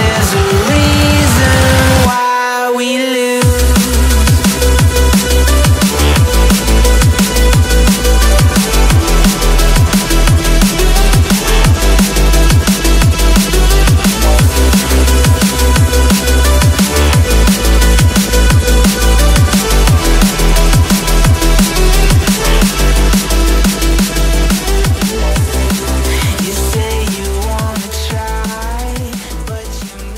there's a reason why we live.